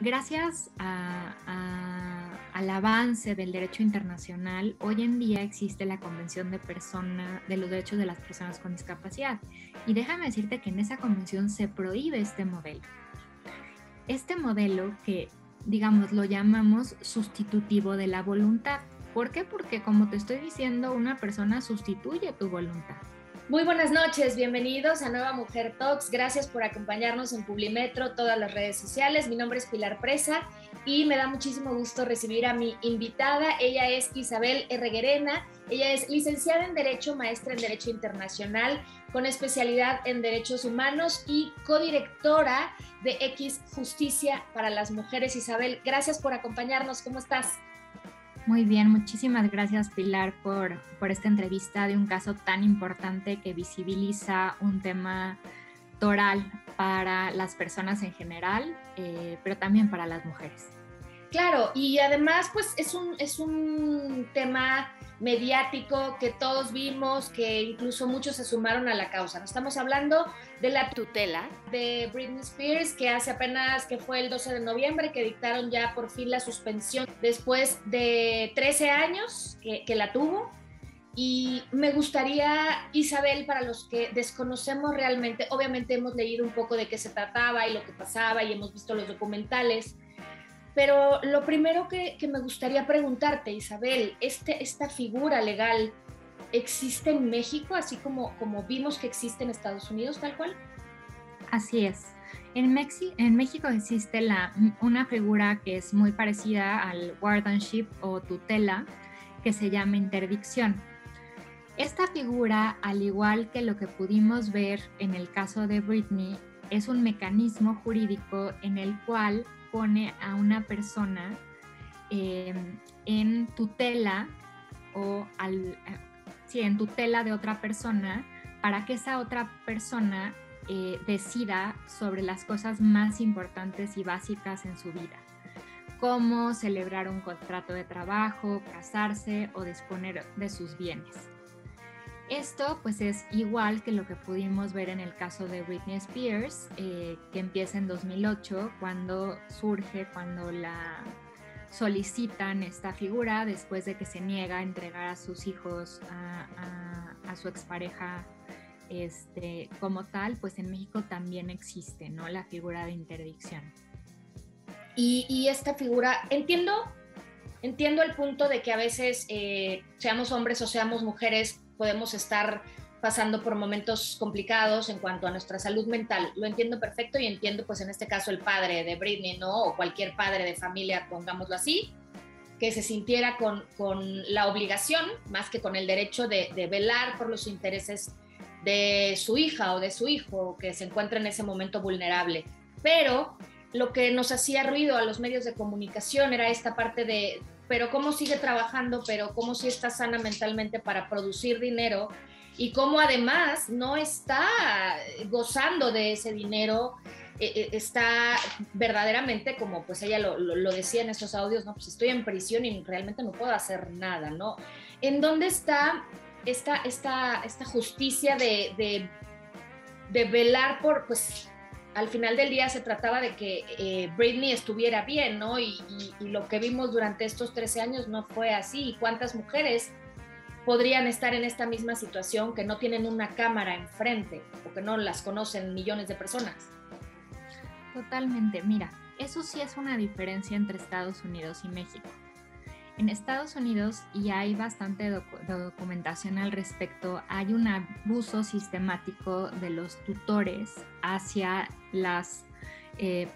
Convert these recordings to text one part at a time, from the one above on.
Gracias al avance del derecho internacional, hoy en día existe la Convención de los Derechos de las Personas con Discapacidad. Y déjame decirte que en esa convención se prohíbe este modelo. Este modelo que, digamos, lo llamamos sustitutivo de la voluntad. ¿Por qué? Porque, como te estoy diciendo, una persona sustituye tu voluntad. Muy buenas noches, bienvenidos a Nueva Mujer Talks. Gracias por acompañarnos en Publimetro, todas las redes sociales. Mi nombre es Pilar Presa y me da muchísimo gusto recibir a mi invitada. Ella es Isabel Erreguerena. Ella es licenciada en Derecho, maestra en Derecho Internacional, con especialidad en Derechos Humanos y codirectora de X Justicia para las Mujeres. Isabel, gracias por acompañarnos. ¿Cómo estás? Muy bien, muchísimas gracias, Pilar, por esta entrevista de un caso tan importante que visibiliza un tema toral para las personas en general, pero también para las mujeres. Claro, y además pues es un tema mediático que todos vimos, que incluso muchos se sumaron a la causa. Estamos hablando de la tutela de Britney Spears, que hace apenas, que fue el 12 de noviembre, que dictaron ya por fin la suspensión después de 13 años que la tuvo. Y me gustaría, Isabel, para los que desconocemos realmente, obviamente hemos leído un poco de qué se trataba y lo que pasaba y hemos visto los documentales, pero lo primero que me gustaría preguntarte, Isabel, esta figura legal, ¿existe en México, así como vimos que existe en Estados Unidos, tal cual? Así es. En México existe una figura que es muy parecida al guardianship o tutela, que se llama interdicción. Esta figura, al igual que lo que pudimos ver en el caso de Britney, es un mecanismo jurídico en el cual pone a una persona en tutela en tutela de otra persona para que esa otra persona decida sobre las cosas más importantes y básicas en su vida, como celebrar un contrato de trabajo, casarse o disponer de sus bienes. Esto pues es igual que lo que pudimos ver en el caso de Britney Spears, que empieza en 2008 cuando la solicitan esta figura después de que se niega a entregar a sus hijos a su expareja como tal. Pues en México también existe, ¿no?, la figura de interdicción. Y esta figura, entiendo el punto de que a veces seamos hombres o seamos mujeres, podemos estar pasando por momentos complicados en cuanto a nuestra salud mental. Lo entiendo perfecto y entiendo, pues en este caso, el padre de Britney, ¿no?, o cualquier padre de familia, pongámoslo así, que se sintiera con la obligación, más que con el derecho, de velar por los intereses de su hija o de su hijo, que se encuentra en ese momento vulnerable. Pero lo que nos hacía ruido a los medios de comunicación era esta parte de pero cómo sigue trabajando, pero cómo sí está sana mentalmente para producir dinero y cómo además no está gozando de ese dinero, está verdaderamente, como pues ella lo decía en estos audios, no, pues estoy en prisión y realmente no puedo hacer nada, ¿no? ¿En dónde está esta justicia de velar por, pues al final del día se trataba de que Britney estuviera bien, ¿no? Y lo que vimos durante estos 13 años no fue así. ¿Y cuántas mujeres podrían estar en esta misma situación que no tienen una cámara enfrente o que no las conocen millones de personas? Totalmente. Mira, eso sí es una diferencia entre Estados Unidos y México. En Estados Unidos, y hay bastante documentación al respecto, hay un abuso sistemático de los tutores hacia las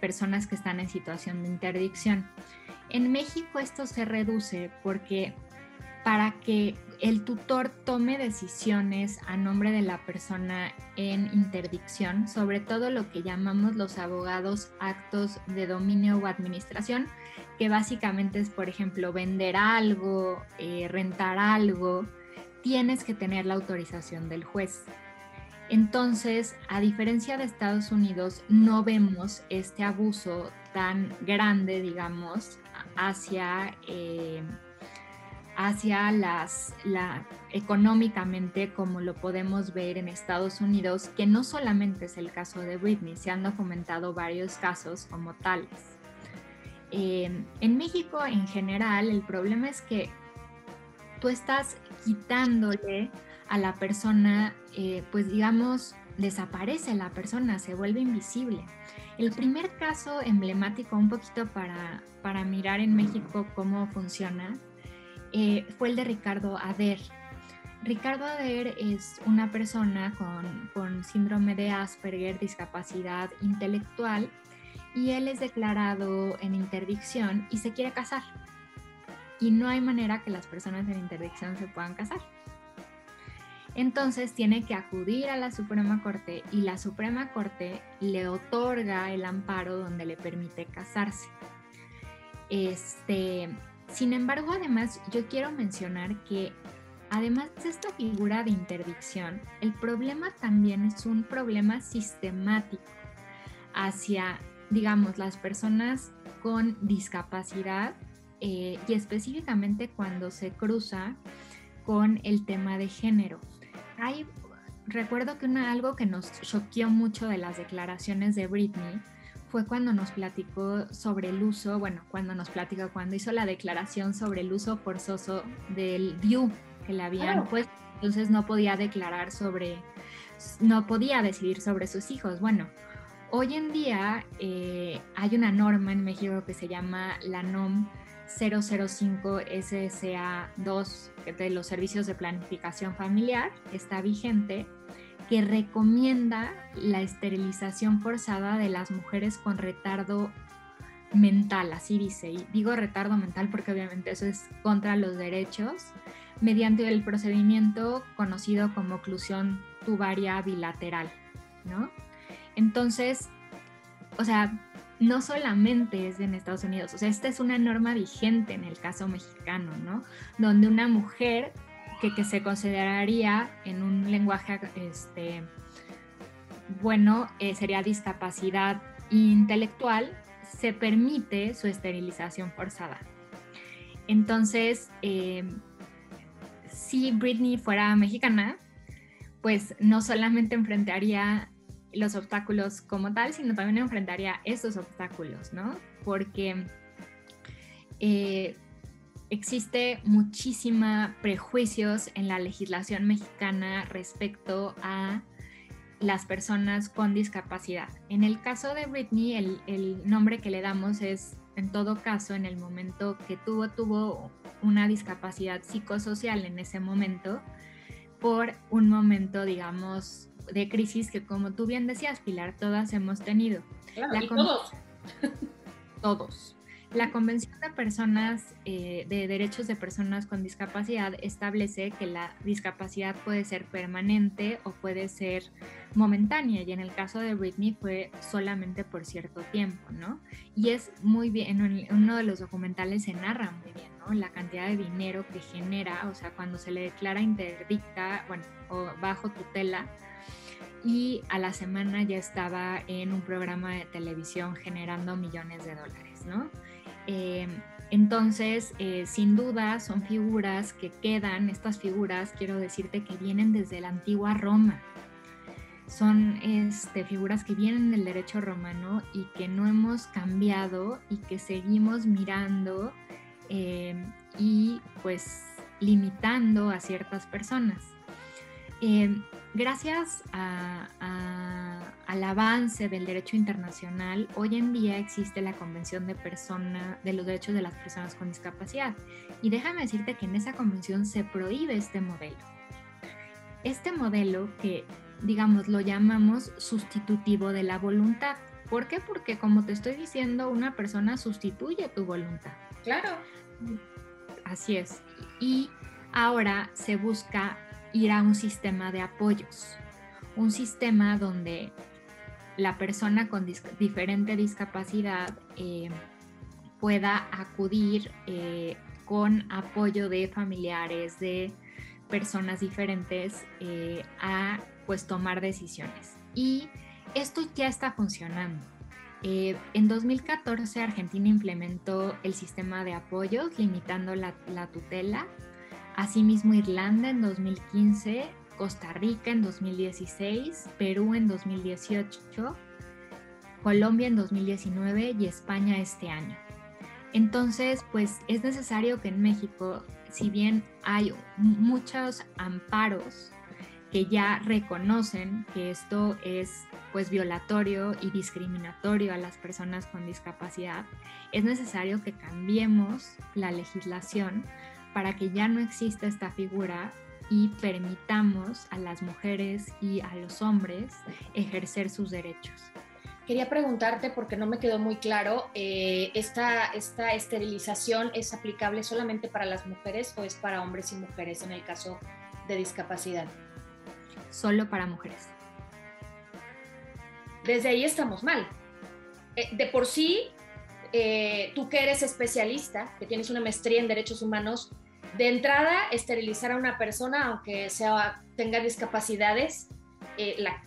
personas que están en situación de interdicción. En México esto se reduce porque para que el tutor tome decisiones a nombre de la persona en interdicción, sobre todo lo que llamamos los abogados actos de dominio o administración, que básicamente es, por ejemplo, vender algo, rentar algo, tienes que tener la autorización del juez. Entonces, a diferencia de Estados Unidos, no vemos este abuso tan grande, digamos, hacia hacia la económicamente, como lo podemos ver en Estados Unidos, que no solamente es el caso de Britney, se han documentado varios casos como tales. En México, en general, el problema es que tú estás quitándole a la persona, pues digamos, desaparece la persona, se vuelve invisible. El primer caso emblemático, un poquito para mirar en México cómo funciona, fue el de Ricardo Adair. Ricardo Adair es una persona con síndrome de Asperger, discapacidad intelectual, y él es declarado en interdicción y se quiere casar. Y no hay manera que las personas en interdicción se puedan casar. Entonces tiene que acudir a la Suprema Corte y la Suprema Corte le otorga el amparo donde le permite casarse. Sin embargo, además, yo quiero mencionar que además de esta figura de interdicción, el problema también es un problema sistemático hacia, digamos, las personas con discapacidad y específicamente cuando se cruza con el tema de género. Recuerdo que algo que nos choqueó mucho de las declaraciones de Britney fue cuando nos platicó sobre el uso, cuando hizo la declaración sobre el uso forzoso del DIU que le habían puesto, entonces no podía decidir sobre sus hijos. Bueno, hoy en día hay una norma en México que se llama la NOM 005 SSA2 de los servicios de planificación familiar, está vigente, que recomienda la esterilización forzada de las mujeres con retardo mental, así dice, y digo retardo mental porque obviamente eso es contra los derechos, mediante el procedimiento conocido como oclusión tubaria bilateral, ¿no? Entonces, o sea, no solamente es en Estados Unidos, o sea, esta es una norma vigente en el caso mexicano, ¿no? Donde una mujer que se consideraría en un lenguaje, sería discapacidad intelectual, se permite su esterilización forzada. Entonces, si Britney fuera mexicana, pues no solamente enfrentaría los obstáculos como tal, sino también enfrentaría esos obstáculos, ¿no? Porque existe muchísima prejuicios en la legislación mexicana respecto a las personas con discapacidad. En el caso de Britney, el nombre que le damos es, en todo caso, en el momento que tuvo una discapacidad psicosocial en ese momento, por un momento, digamos, de crisis que, como tú bien decías, Pilar, todas hemos tenido. Claro, todos. La Convención de de Derechos de Personas con Discapacidad establece que la discapacidad puede ser permanente o puede ser momentánea, y en el caso de Britney fue solamente por cierto tiempo, ¿no? Y es muy bien, en uno de los documentales se narra muy bien, ¿no? La cantidad de dinero que genera, o sea, cuando se le declara interdicta, o bajo tutela, y a la semana ya estaba en un programa de televisión generando millones de dólares, ¿no? Entonces, sin duda, son figuras que quedan, estas figuras, quiero decirte, que vienen desde la antigua Roma. Son figuras que vienen del derecho romano y que no hemos cambiado y que seguimos mirando y, pues, limitando a ciertas personas. Gracias al avance del derecho internacional, hoy en día existe la Convención de los Derechos de las Personas con Discapacidad. Y déjame decirte que en esa convención se prohíbe este modelo. Este modelo que, digamos, lo llamamos sustitutivo de la voluntad. ¿Por qué? Porque, como te estoy diciendo, una persona sustituye tu voluntad. Claro. Así es. Y ahora se busca ir a un sistema de apoyos, un sistema donde la persona con diferente discapacidad pueda acudir con apoyo de familiares, de personas diferentes a, pues, tomar decisiones. Y esto ya está funcionando. En 2014 Argentina implementó el sistema de apoyos limitando la tutela. Asimismo, Irlanda en 2015, Costa Rica en 2016, Perú en 2018, Colombia en 2019 y España este año. Entonces, pues es necesario que en México, si bien hay muchos amparos que ya reconocen que esto es pues violatorio y discriminatorio a las personas con discapacidad, es necesario que cambiemos la legislación para que ya no exista esta figura y permitamos a las mujeres y a los hombres ejercer sus derechos. Quería preguntarte, porque no me quedó muy claro, ¿esta esterilización es aplicable solamente para las mujeres o es para hombres y mujeres en el caso de discapacidad? Solo para mujeres. Desde ahí estamos mal. De por sí, tú que eres especialista, que tienes una maestría en derechos humanos, de entrada, esterilizar a una persona, aunque tenga discapacidades,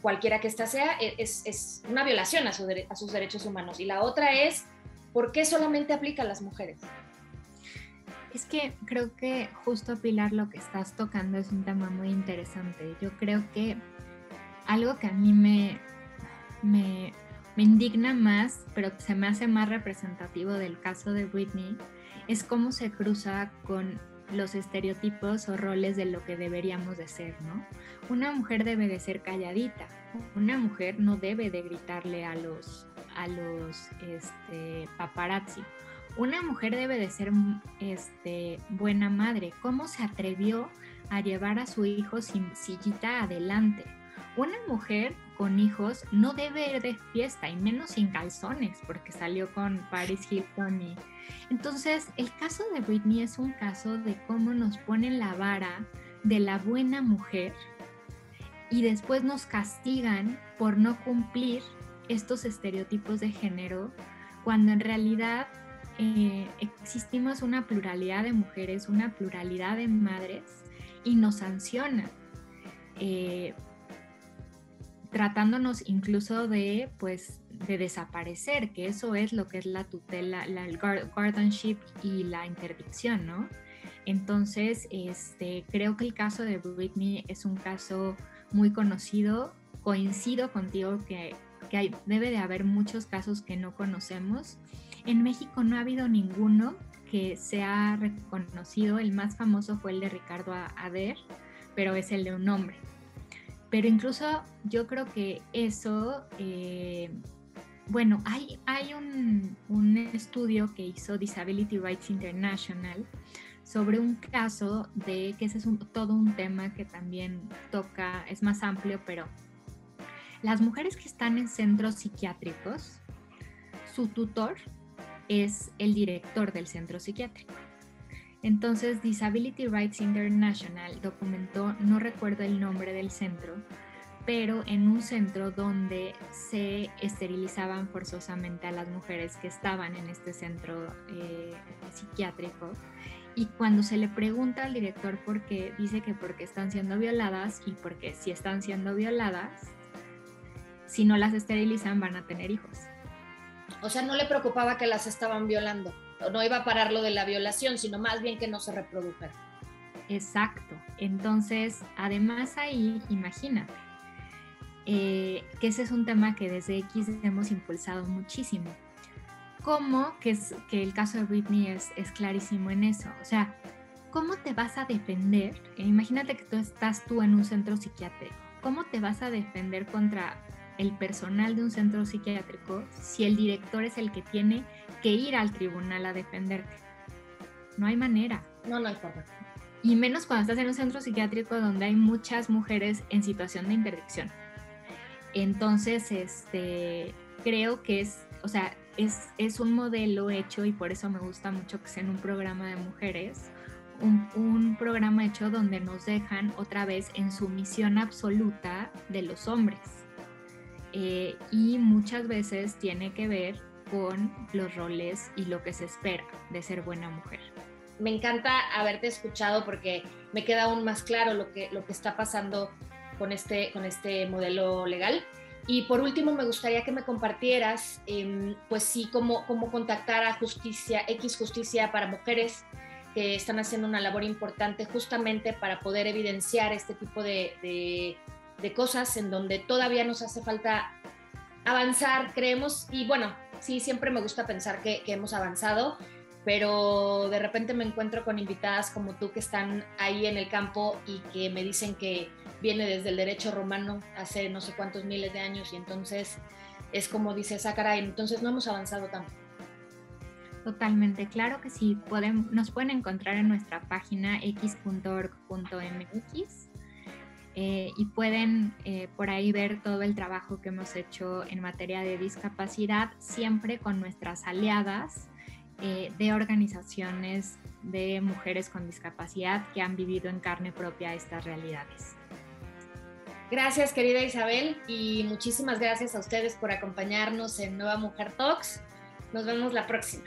cualquiera que ésta sea, es una violación a sus derechos humanos. Y la otra es, ¿por qué solamente aplica a las mujeres? Es que creo que justo, Pilar, lo que estás tocando es un tema muy interesante. Yo creo que algo que a mí me indigna más, pero se me hace más representativo del caso de Britney, es cómo se cruza con los estereotipos o roles de lo que deberíamos de ser, ¿no? Una mujer debe de ser calladita, una mujer no debe de gritarle a los paparazzi, una mujer debe de ser buena madre. ¿Cómo se atrevió a llevar a su hijo sin sillita adelante? Una mujer con hijos no debe ir de fiesta y menos sin calzones, porque salió con Paris Hilton. Entonces, el caso de Britney es un caso de cómo nos ponen la vara de la buena mujer y después nos castigan por no cumplir estos estereotipos de género, cuando en realidad existimos una pluralidad de mujeres, una pluralidad de madres, y nos sancionan. Tratándonos incluso de desaparecer, que eso es lo que es la tutela, el guardianship y la interdicción, ¿no? Entonces, creo que el caso de Britney es un caso muy conocido. Coincido contigo que debe de haber muchos casos que no conocemos. En México no ha habido ninguno que sea reconocido. El más famoso fue el de Ricardo Adair, pero es el de un hombre. Pero incluso yo creo que eso, hay un estudio que hizo Disability Rights International sobre un caso de, que ese es todo un tema que también toca, es más amplio, pero las mujeres que están en centros psiquiátricos, su tutor es el director del centro psiquiátrico. Entonces, Disability Rights International documentó, no recuerdo el nombre del centro, pero en un centro donde se esterilizaban forzosamente a las mujeres que estaban en este centro psiquiátrico. Y cuando se le pregunta al director por qué, dice que porque están siendo violadas y porque si están siendo violadas, si no las esterilizan van a tener hijos. O sea, no le preocupaba que las estaban violando. No iba a parar lo de la violación, sino más bien que no se reprodujera. Exacto. Entonces, además ahí, imagínate, que ese es un tema que desde Equis hemos impulsado muchísimo. ¿Cómo? Que el caso de Britney es clarísimo en eso. O sea, ¿cómo te vas a defender? Imagínate que tú estás en un centro psiquiátrico. ¿Cómo te vas a defender contra el personal de un centro psiquiátrico si el director es el que tiene que ir al tribunal a defenderte? No hay manera. No hay forma. Y menos cuando estás en un centro psiquiátrico donde hay muchas mujeres en situación de interdicción. Entonces, creo que es un modelo hecho, y por eso me gusta mucho que sea en un programa de mujeres, un programa hecho donde nos dejan otra vez en sumisión absoluta de los hombres. Y muchas veces tiene que ver con los roles y lo que se espera de ser buena mujer. Me encanta haberte escuchado, porque me queda aún más claro lo que está pasando con este modelo legal. Y por último, me gustaría que me compartieras, cómo contactar a X Justicia para Mujeres, que están haciendo una labor importante justamente para poder evidenciar este tipo de cosas en donde todavía nos hace falta avanzar, creemos, y bueno, sí, siempre me gusta pensar que hemos avanzado, pero de repente me encuentro con invitadas como tú que están ahí en el campo y que me dicen que viene desde el derecho romano hace no sé cuántos miles de años, y entonces es como dice Sácara, entonces no hemos avanzado tanto. Totalmente, claro que sí. Nos pueden encontrar en nuestra página x.org.mx y pueden por ahí ver todo el trabajo que hemos hecho en materia de discapacidad, siempre con nuestras aliadas de organizaciones de mujeres con discapacidad que han vivido en carne propia estas realidades. Gracias, querida Isabel, y muchísimas gracias a ustedes por acompañarnos en Nueva Mujer Talks. Nos vemos la próxima.